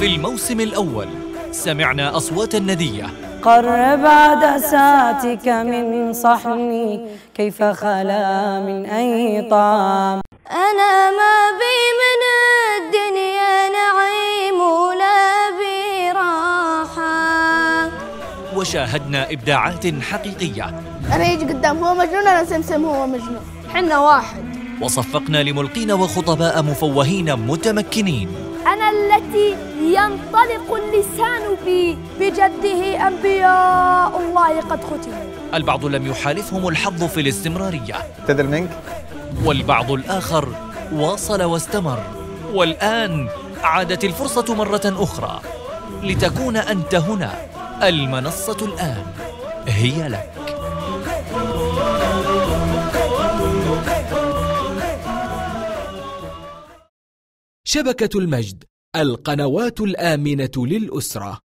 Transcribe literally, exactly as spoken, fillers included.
في الموسم الأول سمعنا أصوات الندية. قرب عدساتك من صحني كيف خلا من أي طعام. أنا ما بي من الدنيا نعيم ولا بي راحة. وشاهدنا إبداعات حقيقية. أنا يجي قدام هو مجنون، أنا سمسم هو مجنون، حنا واحد. وصفقنا لملقين وخطباء مفوهين متمكنين. أنا التي ينطلق اللسان بي بجده أنبياء الله قد ختموا. البعض لم يحالفهم الحظ في الاستمرارية. تدر منك. والبعض الآخر واصل واستمر، والآن عادت الفرصة مرة أخرى لتكون أنت هنا. المنصة الآن هي لك. شبكة المجد، القنوات الآمنة للأسرة.